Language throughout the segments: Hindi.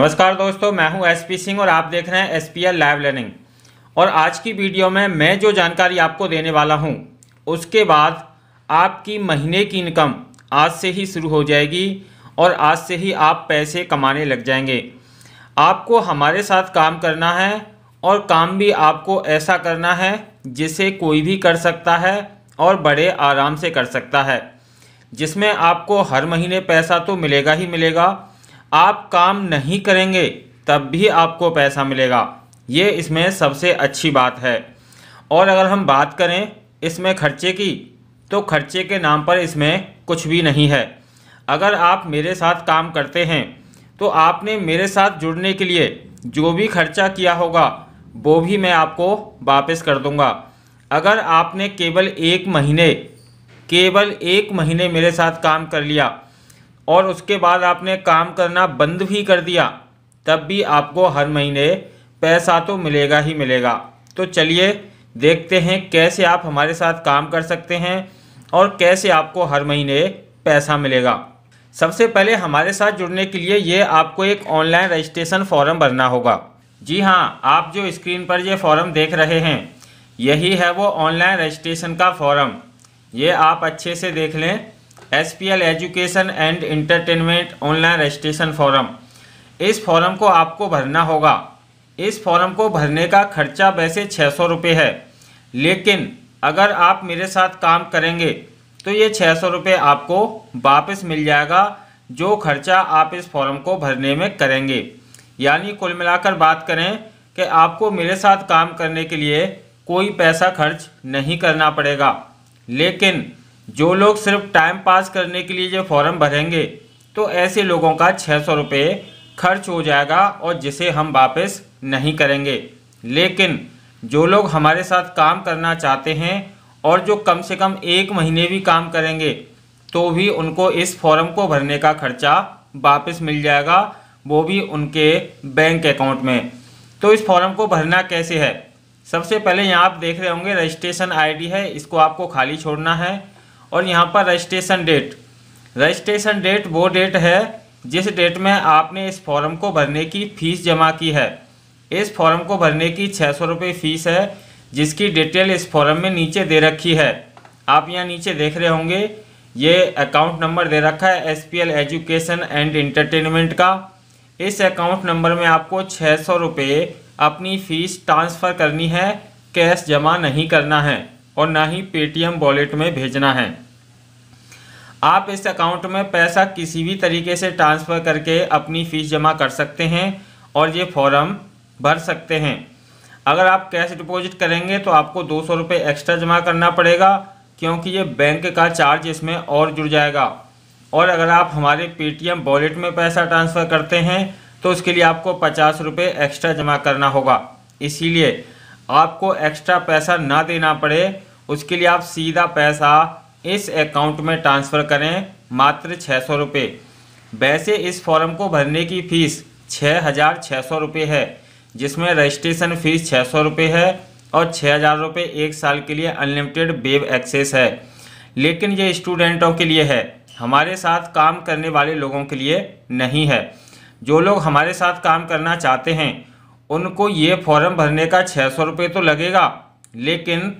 नमस्कार दोस्तों, मैं हूं एस पी सिंह और आप देख रहे हैं SPL लाइव लर्निंग। और आज की वीडियो में मैं जो जानकारी आपको देने वाला हूं, उसके बाद आपकी महीने की इनकम आज से ही शुरू हो जाएगी और आज से ही आप पैसे कमाने लग जाएंगे। आपको हमारे साथ काम करना है और काम भी आपको ऐसा करना है जिसे कोई भी कर सकता है और बड़े आराम से कर सकता है, जिसमें आपको हर महीने पैसा तो मिलेगा ही मिलेगा। आप काम नहीं करेंगे तब भी आपको पैसा मिलेगा, ये इसमें सबसे अच्छी बात है। और अगर हम बात करें इसमें खर्चे की, तो खर्चे के नाम पर इसमें कुछ भी नहीं है। अगर आप मेरे साथ काम करते हैं तो आपने मेरे साथ जुड़ने के लिए जो भी खर्चा किया होगा वो भी मैं आपको वापस कर दूंगा। अगर आपने केवल एक महीने मेरे साथ काम कर लिया और उसके बाद आपने काम करना बंद भी कर दिया, तब भी आपको हर महीने पैसा तो मिलेगा ही मिलेगा। तो चलिए देखते हैं कैसे आप हमारे साथ काम कर सकते हैं और कैसे आपको हर महीने पैसा मिलेगा। सबसे पहले हमारे साथ जुड़ने के लिए ये आपको एक ऑनलाइन रजिस्ट्रेशन फॉर्म भरना होगा। जी हाँ, आप जो स्क्रीन पर ये फॉर्म देख रहे हैं, यही है वो ऑनलाइन रजिस्ट्रेशन का फॉर्म। ये आप अच्छे से देख लें, SPL education and entertainment online registration form. इस फॉर्म को आपको भरना होगा। इस फॉर्म को भरने का खर्चा वैसे 600 रुपये है, लेकिन अगर आप मेरे साथ काम करेंगे तो ये 600 रुपये आपको वापस मिल जाएगा, जो खर्चा आप इस फॉर्म को भरने में करेंगे। यानी कुल मिलाकर बात करें कि आपको मेरे साथ काम करने के लिए कोई पैसा खर्च नहीं करना पड़ेगा। लेकिन जो लोग सिर्फ टाइम पास करने के लिए जो फॉर्म भरेंगे, तो ऐसे लोगों का 600 रुपये खर्च हो जाएगा और जिसे हम वापस नहीं करेंगे। लेकिन जो लोग हमारे साथ काम करना चाहते हैं और जो कम से कम एक महीने भी काम करेंगे, तो भी उनको इस फॉर्म को भरने का खर्चा वापस मिल जाएगा, वो भी उनके बैंक अकाउंट में। तो इस फॉर्म को भरना कैसे है? सबसे पहले यहाँ आप देख रहे होंगे रजिस्ट्रेशन ID है, इसको आपको खाली छोड़ना है। और यहाँ पर रजिस्ट्रेशन डेट वो डेट है जिस डेट में आपने इस फॉर्म को भरने की फ़ीस जमा की है। इस फॉर्म को भरने की 600 रुपये फ़ीस है, जिसकी डिटेल इस फॉर्म में नीचे दे रखी है। आप यहाँ नीचे देख रहे होंगे, ये अकाउंट नंबर दे रखा है SPL एजुकेशन एंड एंटरटेनमेंट का। इस अकाउंट नंबर में आपको 600 रुपये अपनी फ़ीस ट्रांसफ़र करनी है, कैश जमा नहीं करना है और ना ही पेटीएम वॉलेट में भेजना है। आप इस अकाउंट में पैसा किसी भी तरीके से ट्रांसफ़र करके अपनी फ़ीस जमा कर सकते हैं और ये फॉर्म भर सकते हैं। अगर आप कैश डिपॉजिट करेंगे तो आपको 200 रुपये एक्स्ट्रा जमा करना पड़ेगा, क्योंकि ये बैंक का चार्ज इसमें और जुड़ जाएगा। और अगर आप हमारे पेटीएम वॉलेट में पैसा ट्रांसफ़र करते हैं तो उसके लिए आपको 50 रुपये एक्स्ट्रा जमा करना होगा। इसीलिए आपको एक्स्ट्रा पैसा ना देना पड़े, उसके लिए आप सीधा पैसा इस अकाउंट में ट्रांसफ़र करें, मात्र 600 रुपये। वैसे इस फॉर्म को भरने की फ़ीस 6600 रुपये है, जिसमें रजिस्ट्रेशन फ़ीस 600 रुपये है और 6000 रुपये एक साल के लिए अनलिमिटेड वेब एक्सेस है। लेकिन ये स्टूडेंटों के लिए है, हमारे साथ काम करने वाले लोगों के लिए नहीं है। जो लोग हमारे साथ काम करना चाहते हैं उनको ये फॉर्म भरने का 600 रुपये तो लगेगा, लेकिन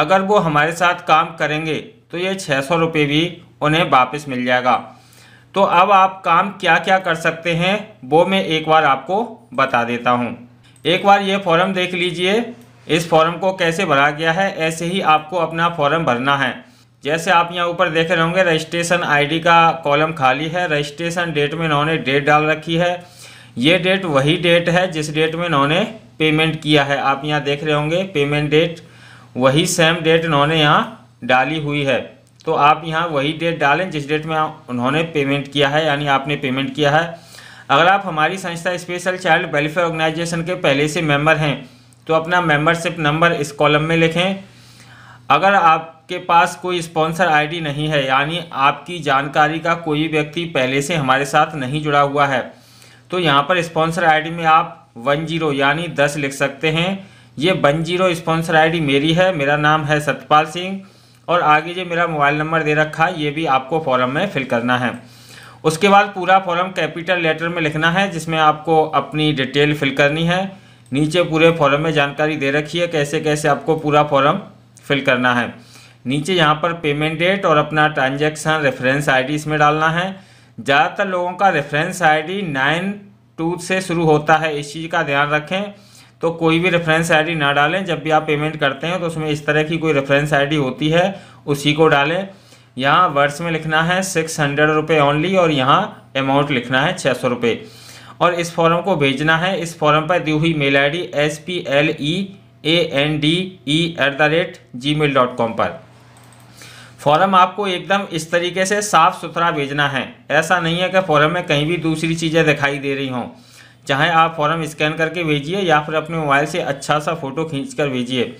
अगर वो हमारे साथ काम करेंगे तो ये 600 रुपये भी उन्हें वापस मिल जाएगा। तो अब आप काम क्या क्या कर सकते हैं वो मैं एक बार आपको बता देता हूँ। एक बार ये फॉर्म देख लीजिए, इस फॉर्म को कैसे भरा गया है। ऐसे ही आपको अपना फॉर्म भरना है। जैसे आप यहाँ ऊपर देख रहे होंगे, रजिस्ट्रेशन ID का कॉलम खाली है। रजिस्ट्रेशन डेट में इन्होंने डेट डाल रखी है। ये डेट वही डेट है जिस डेट में इन्होंने पेमेंट किया है। आप यहाँ देख रहे होंगे पेमेंट डेट, वही सेम डेट इन्होंने यहाँ डाली हुई है। तो आप यहाँ वही डेट डालें जिस डेट में उन्होंने पेमेंट किया है, यानी आपने पेमेंट किया है। अगर आप हमारी संस्था स्पेशल चाइल्ड वेलफेयर ऑर्गेनाइजेशन के पहले से मेंबर हैं तो अपना मेंबरशिप नंबर इस कॉलम में लिखें। अगर आपके पास कोई स्पॉन्सर ID नहीं है, यानी आपकी जानकारी का कोई व्यक्ति पहले से हमारे साथ नहीं जुड़ा हुआ है, तो यहाँ पर स्पॉन्सर ID में आप 10 यानी 10 लिख सकते हैं। ये 10 स्पॉन्सर ID मेरी है, मेरा नाम है सतपाल सिंह और आगे ये मेरा मोबाइल नंबर दे रखा है, ये भी आपको फॉर्म में फिल करना है। उसके बाद पूरा फॉर्म कैपिटल लेटर में लिखना है, जिसमें आपको अपनी डिटेल फिल करनी है। नीचे पूरे फॉर्म में जानकारी दे रखी है कैसे कैसे आपको पूरा फॉर्म फिल करना है। नीचे यहाँ पर पेमेंट डेट और अपना ट्रांजैक्शन रेफरेंस आईडी इसमें डालना है। ज़्यादातर लोगों का रेफरेंस आईडी 92 से शुरू होता है, इस चीज़ का ध्यान रखें। तो कोई भी रेफरेंस आईडी ना डालें, जब भी आप पेमेंट करते हैं तो उसमें इस तरह की कोई रेफरेंस आईडी होती है उसी को डालें। यहाँ वर्ड्स में लिखना है 600 रुपये ओनली और यहाँ अमाउंट लिखना है 600 रुपये और इस फॉर्म को भेजना है। इस फॉर्म पर दी हुई मेल आईडी splandi@gmail.com पर। फॉर्म आपको एकदम इस तरीके से साफ़ सुथरा भेजना है, ऐसा नहीं है कि फॉर्म में कहीं भी दूसरी चीज़ें दिखाई दे रही हों। चाहे आप फॉर्म स्कैन करके भेजिए या फिर अपने मोबाइल से अच्छा सा फ़ोटो खींचकर भेजिए।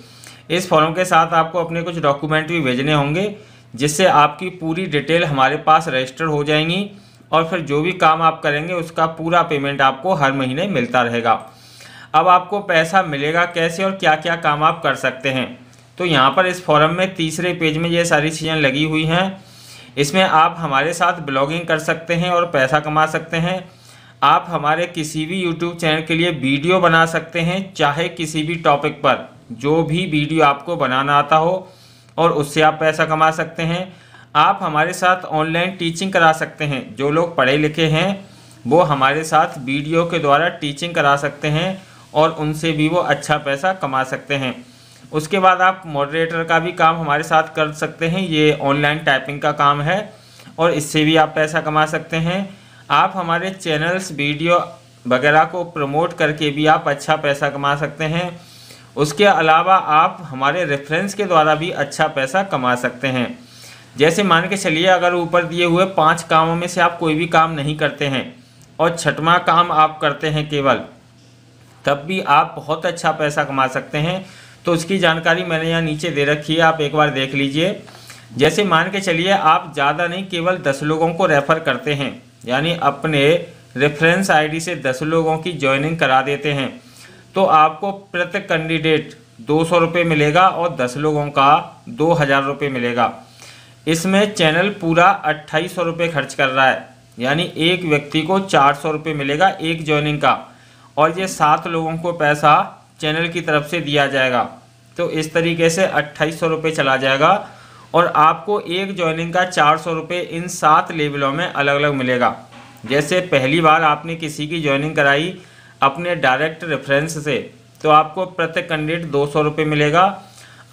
इस फॉर्म के साथ आपको अपने कुछ डॉक्यूमेंट भी भेजने होंगे, जिससे आपकी पूरी डिटेल हमारे पास रजिस्टर्ड हो जाएंगी और फिर जो भी काम आप करेंगे उसका पूरा पेमेंट आपको हर महीने मिलता रहेगा। अब आपको पैसा मिलेगा कैसे और क्या क्या काम आप कर सकते हैं, तो यहाँ पर इस फॉर्म में तीसरे पेज में ये सारी चीज़ें लगी हुई हैं। इसमें आप हमारे साथ ब्लॉगिंग कर सकते हैं और पैसा कमा सकते हैं। आप हमारे किसी भी YouTube चैनल के लिए वीडियो बना सकते हैं, चाहे किसी भी टॉपिक पर, जो भी वीडियो आपको बनाना आता हो, और उससे आप पैसा कमा सकते हैं। आप हमारे साथ ऑनलाइन टीचिंग करा सकते हैं। जो लोग पढ़े लिखे हैं वो हमारे साथ वीडियो के द्वारा टीचिंग करा सकते हैं और उनसे भी वो अच्छा पैसा कमा सकते हैं। उसके बाद आप मॉडरेटर का भी काम हमारे साथ कर सकते हैं, ये ऑनलाइन टाइपिंग का काम है और इससे भी आप पैसा कमा सकते हैं। आप हमारे चैनल्स वीडियो वगैरह को प्रमोट करके भी आप अच्छा पैसा कमा सकते हैं। उसके अलावा आप हमारे रेफरेंस के द्वारा भी अच्छा पैसा कमा सकते हैं। जैसे मान के चलिए अगर ऊपर दिए हुए 5 कामों में से आप कोई भी काम नहीं करते हैं और 6वां काम आप करते हैं केवल, तब भी आप बहुत अच्छा पैसा कमा सकते हैं। तो उसकी जानकारी मैंने यहाँ नीचे दे रखी है, आप एक बार देख लीजिए। जैसे मान के चलिए आप ज़्यादा नहीं केवल 10 लोगों को रेफ़र करते हैं, यानी अपने रेफरेंस आईडी से 10 लोगों की ज्वाइनिंग करा देते हैं, तो आपको प्रति कैंडिडेट 200 रुपये मिलेगा और 10 लोगों का 2000 रुपये मिलेगा। इसमें चैनल पूरा 2800 रुपये खर्च कर रहा है, यानी एक व्यक्ति को 400 रुपये मिलेगा एक ज्वाइनिंग का, और ये 7 लोगों को पैसा चैनल की तरफ से दिया जाएगा। तो इस तरीके से 2800 रुपये चला जाएगा और आपको एक ज्वाइनिंग का 400 रुपये इन 7 लेवलों में अलग अलग मिलेगा। जैसे पहली बार आपने किसी की ज्वाइनिंग कराई अपने डायरेक्ट रेफरेंस से, तो आपको प्रति कैंडिडेट 200 रुपये मिलेगा।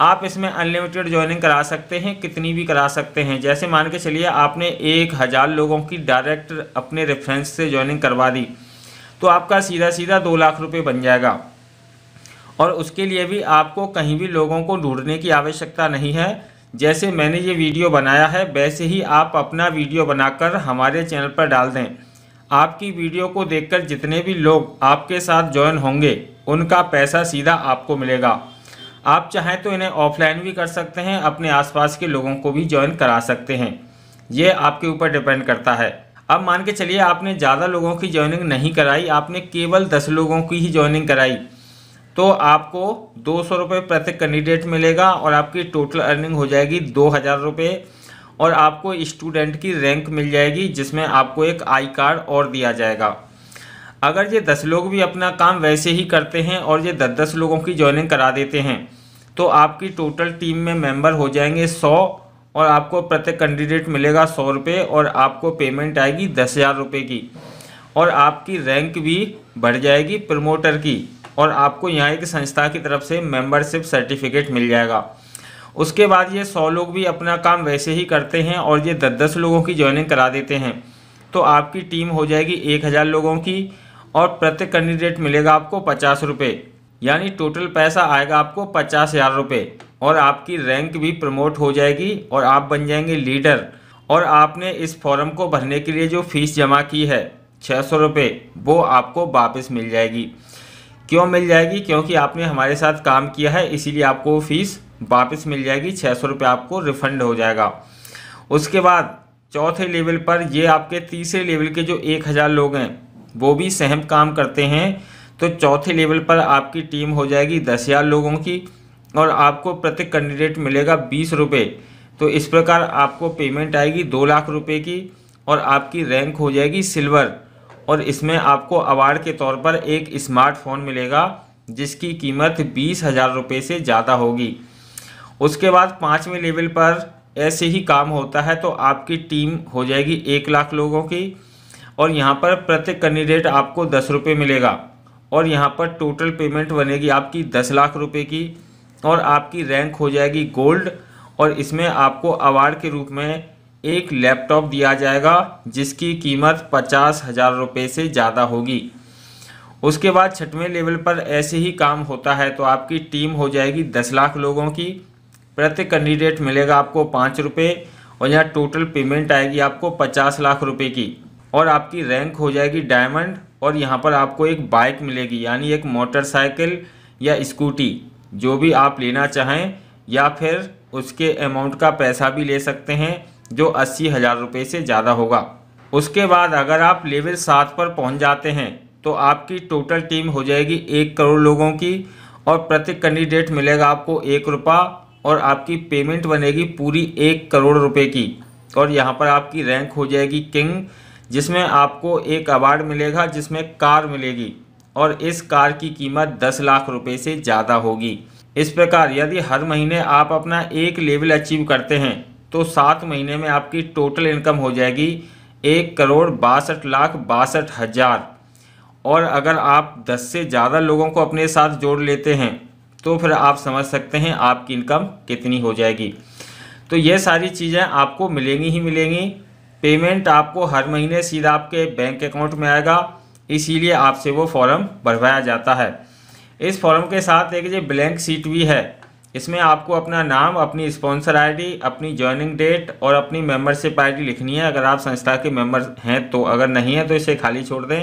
आप इसमें अनलिमिटेड ज्वाइनिंग करा सकते हैं, कितनी भी करा सकते हैं। जैसे मान के चलिए आपने 1000 लोगों की डायरेक्ट अपने रेफरेंस से ज्वाइनिंग करवा दी, तो आपका सीधा सीधा 2 लाख रुपये बन जाएगा। और उसके लिए भी आपको कहीं भी लोगों को ढूंढने की आवश्यकता नहीं है। जैसे मैंने ये वीडियो बनाया है वैसे ही आप अपना वीडियो बनाकर हमारे चैनल पर डाल दें। आपकी वीडियो को देखकर जितने भी लोग आपके साथ ज्वाइन होंगे उनका पैसा सीधा आपको मिलेगा। आप चाहें तो इन्हें ऑफलाइन भी कर सकते हैं, अपने आसपास के लोगों को भी ज्वाइन करा सकते हैं, ये आपके ऊपर डिपेंड करता है। अब मान के चलिए आपने ज़्यादा लोगों की ज्वाइनिंग नहीं कराई, आपने केवल 10 लोगों की ही ज्वाइनिंग कराई, तो आपको 200 रुपये प्रति कैंडिडेट मिलेगा और आपकी टोटल अर्निंग हो जाएगी 2000 रुपये और आपको स्टूडेंट की रैंक मिल जाएगी, जिसमें आपको एक आई कार्ड और दिया जाएगा। अगर ये 10 लोग भी अपना काम वैसे ही करते हैं और ये 10-10 लोगों की ज्वाइनिंग करा देते हैं, तो आपकी टोटल टीम में मेंबर हो जाएंगे 100 और आपको प्रत्येक कैंडिडेट मिलेगा 100 रुपये और आपको पेमेंट आएगी 10,000 रुपये की और आपकी रैंक भी बढ़ जाएगी प्रमोटर की और आपको यहाँ एक संस्था की तरफ से मेंबरशिप सर्टिफिकेट मिल जाएगा। उसके बाद ये 100 लोग भी अपना काम वैसे ही करते हैं और ये 10-10 लोगों की ज्वाइनिंग करा देते हैं, तो आपकी टीम हो जाएगी 1000 लोगों की और प्रति कैंडिडेट मिलेगा आपको 50 रुपये, यानी टोटल पैसा आएगा आपको 50,000 रुपये और आपकी रैंक भी प्रमोट हो जाएगी और आप बन जाएंगे लीडर। और आपने इस फॉर्म को भरने के लिए जो फ़ीस जमा की है 600 रुपये, वो आपको वापस मिल जाएगी। क्यों मिल जाएगी? क्योंकि आपने हमारे साथ काम किया है, इसीलिए आपको फ़ीस वापस मिल जाएगी। 600 रुपये आपको रिफ़ंड हो जाएगा। उसके बाद चौथे लेवल पर ये आपके तीसरे लेवल के जो 1000 लोग हैं वो भी सहम काम करते हैं, तो चौथे लेवल पर आपकी टीम हो जाएगी 10,000 लोगों की और आपको प्रति कैंडिडेट मिलेगा 20 रुपये। तो इस प्रकार आपको पेमेंट आएगी 2 लाख रुपये की और आपकी रैंक हो जाएगी सिल्वर, और इसमें आपको अवार्ड के तौर पर एक स्मार्टफोन मिलेगा जिसकी कीमत 20,000 रुपये से ज़्यादा होगी। उसके बाद 5वें लेवल पर ऐसे ही काम होता है, तो आपकी टीम हो जाएगी 1 लाख लोगों की, और यहाँ पर प्रत्येक कैंडिडेट आपको 10 रुपये मिलेगा, और यहाँ पर टोटल पेमेंट बनेगी आपकी 10 लाख रुपए की, और आपकी रैंक हो जाएगी गोल्ड, और इसमें आपको अवार्ड के रूप में एक लैपटॉप दिया जाएगा जिसकी कीमत 50,000 रुपये से ज़्यादा होगी। उसके बाद 6वें लेवल पर ऐसे ही काम होता है, तो आपकी टीम हो जाएगी 10 लाख लोगों की, प्रत्येक कैंडिडेट मिलेगा आपको 5 रुपये, और यहाँ टोटल पेमेंट आएगी आपको 50 लाख रुपए की, और आपकी रैंक हो जाएगी डायमंड, और यहाँ पर आपको एक बाइक मिलेगी यानी एक मोटरसाइकिल या स्कूटी जो भी आप लेना चाहें, या फिर उसके अमाउंट का पैसा भी ले सकते हैं जो 80,000 रुपये से ज़्यादा होगा। उसके बाद अगर आप लेवल 7 पर पहुँच जाते हैं तो आपकी टोटल टीम हो जाएगी 1 करोड़ लोगों की, और प्रत्येक कैंडिडेट मिलेगा आपको 1 रुपया, और आपकी पेमेंट बनेगी पूरी 1 करोड़ रुपए की, और यहाँ पर आपकी रैंक हो जाएगी किंग, जिसमें आपको एक अवार्ड मिलेगा जिसमें कार मिलेगी, और इस कार की कीमत 10 लाख रुपए से ज़्यादा होगी। इस प्रकार यदि हर महीने आप अपना एक लेवल अचीव करते हैं तो 7 महीने में आपकी टोटल इनकम हो जाएगी 1,62,62,000, और अगर आप 10 से ज़्यादा लोगों को अपने साथ जोड़ लेते हैं तो फिर आप समझ सकते हैं आपकी इनकम कितनी हो जाएगी। तो ये सारी चीज़ें आपको मिलेंगी ही मिलेंगी। पेमेंट आपको हर महीने सीधा आपके बैंक अकाउंट में आएगा, इसीलिए आपसे वो फॉर्म भरवाया जाता है। इस फॉर्म के साथ एक जो ब्लैंक शीट भी है, इसमें आपको अपना नाम, अपनी स्पॉन्सर आईडी, अपनी ज्वाइनिंग डेट और अपनी मेम्बरशिप आईडी लिखनी है अगर आप संस्था के मेम्बर हैं तो, अगर नहीं है तो इसे खाली छोड़ दें।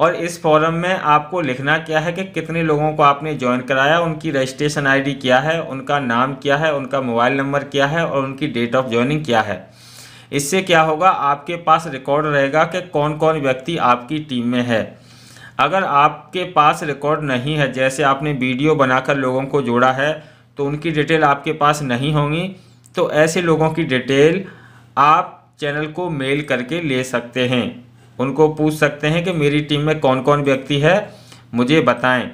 और इस फॉर्म में आपको लिखना क्या है कि कितने लोगों को आपने ज्वाइन कराया, उनकी रजिस्ट्रेशन आईडी क्या है, उनका नाम क्या है, उनका मोबाइल नंबर क्या है और उनकी डेट ऑफ ज्वाइनिंग क्या है। इससे क्या होगा, आपके पास रिकॉर्ड रहेगा कि कौन कौन व्यक्ति आपकी टीम में है। अगर आपके पास रिकॉर्ड नहीं है, जैसे आपने वीडियो बनाकर लोगों को जोड़ा है तो उनकी डिटेल आपके पास नहीं होंगी, तो ऐसे लोगों की डिटेल आप चैनल को मेल करके ले सकते हैं। उनको पूछ सकते हैं कि मेरी टीम में कौन कौन व्यक्ति है, मुझे बताएं।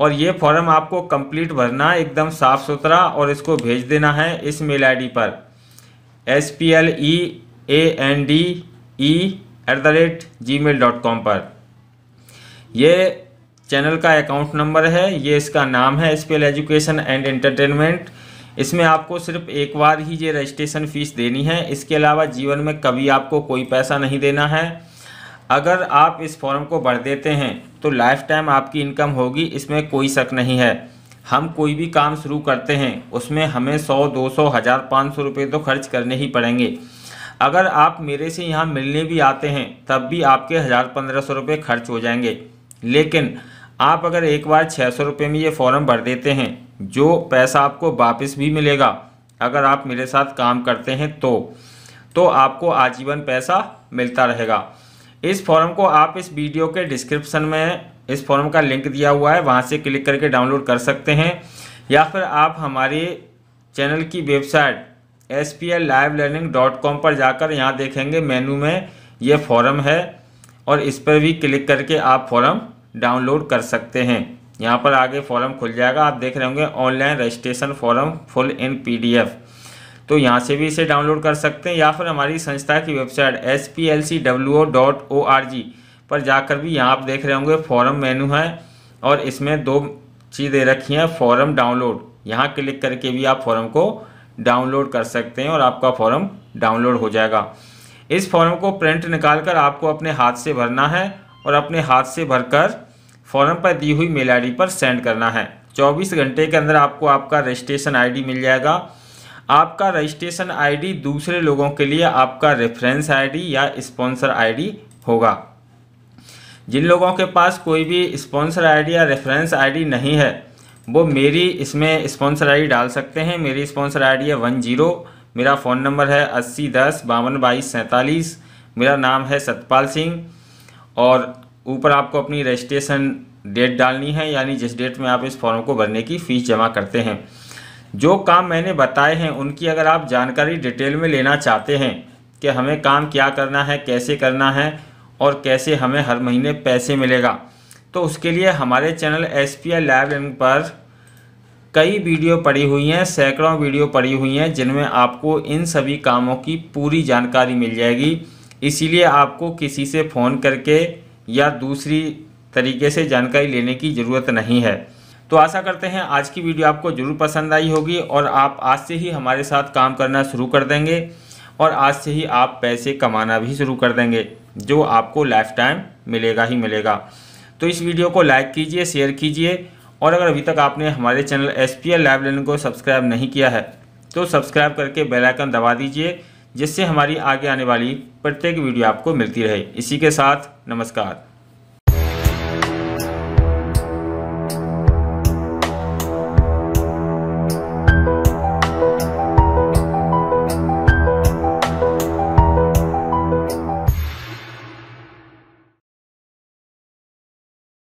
और ये फॉर्म आपको कंप्लीट भरना, एकदम साफ़ सुथरा, और इसको भेज देना है इस मेल आईडी पर splende@gmail.com पर। ये चैनल का अकाउंट नंबर है, ये इसका नाम है SPL एजुकेशन एंड एंटरटेनमेंट। इसमें आपको सिर्फ एक बार ही ये रजिस्ट्रेशन फ़ीस देनी है, इसके अलावा जीवन में कभी आपको कोई पैसा नहीं देना है। अगर आप इस फॉर्म को भर देते हैं तो लाइफ टाइम आपकी इनकम होगी, इसमें कोई शक नहीं है। हम कोई भी काम शुरू करते हैं उसमें हमें 100, 200, 1,000, 500 रुपये तो खर्च करने ही पड़ेंगे। अगर आप मेरे से यहाँ मिलने भी आते हैं तब भी आपके 1,000-1,500 रुपये खर्च हो जाएंगे। लेकिन आप अगर एक बार 600 रुपये में ये फॉर्म भर देते हैं, जो पैसा आपको वापस भी मिलेगा अगर आप मेरे साथ काम करते हैं तो आपको आजीवन पैसा मिलता रहेगा। इस फॉर्म को आप इस वीडियो के डिस्क्रिप्शन में इस फॉर्म का लिंक दिया हुआ है, वहां से क्लिक करके डाउनलोड कर सकते हैं, या फिर आप हमारे चैनल की वेबसाइट spllivelearning.com पर जाकर यहां देखेंगे मेनू में ये फॉर्म है, और इस पर भी क्लिक करके आप फॉर्म डाउनलोड कर सकते हैं। यहाँ पर आगे फॉर्म खुल जाएगा, आप देख रहे होंगे online registration form full in PDF, तो यहाँ से भी इसे डाउनलोड कर सकते हैं, या फिर हमारी संस्था की वेबसाइट splcwo.org पर जाकर भी यहाँ आप देख रहे होंगे फॉर्म मेनू है, और इसमें 2 चीज़ें रखी हैं, फॉर्म डाउनलोड, यहाँ क्लिक करके भी आप फॉर्म को डाउनलोड कर सकते हैं और आपका फॉर्म डाउनलोड हो जाएगा। इस फॉर्म को प्रिंट निकाल कर आपको अपने हाथ से भरना है, और अपने हाथ से भरकर फॉर्म पर दी हुई मेल आईडी पर सेंड करना है। 24 घंटे के अंदर आपको आपका रजिस्ट्रेशन आईडी मिल जाएगा। आपका रजिस्ट्रेशन आईडी दूसरे लोगों के लिए आपका रेफरेंस आईडी या स्पॉन्सर आईडी होगा। जिन लोगों के पास कोई भी स्पॉन्सर आईडी या रेफरेंस आईडी नहीं है वो मेरी इसमें स्पॉन्सर आईडी डाल सकते हैं। मेरी स्पॉन्सर आईडी है 10, मेरा फ़ोन नंबर है 8010522247, मेरा नाम है सतपाल सिंह, और ऊपर आपको अपनी रजिस्ट्रेशन डेट डालनी है यानी जिस डेट में आप इस फॉर्म को भरने की फ़ीस जमा करते हैं। जो काम मैंने बताए हैं उनकी अगर आप जानकारी डिटेल में लेना चाहते हैं कि हमें काम क्या करना है, कैसे करना है और कैसे हमें हर महीने पैसे मिलेगा। तो उसके लिए हमारे चैनल SPL लाइव लर्निंग पर कई वीडियो पड़ी हुई हैं, सैकड़ों वीडियो पड़ी हुई हैं, जिनमें आपको इन सभी कामों की पूरी जानकारी मिल जाएगी। इसीलिए आपको किसी से फ़ोन करके या दूसरी तरीके से जानकारी लेने की ज़रूरत नहीं है। तो आशा करते हैं आज की वीडियो आपको ज़रूर पसंद आई होगी और आप आज से ही हमारे साथ काम करना शुरू कर देंगे और आज से ही आप पैसे कमाना भी शुरू कर देंगे, जो आपको लाइफ टाइम मिलेगा ही मिलेगा। तो इस वीडियो को लाइक कीजिए, शेयर कीजिए और अगर अभी तक आपने हमारे चैनल SPL लाइव लर्निंग को सब्सक्राइब नहीं किया है तो सब्सक्राइब करके बेल आइकन दबा दीजिए, जिससे हमारी आगे आने वाली प्रत्येक वीडियो आपको मिलती रहे। इसी के साथ नमस्कार।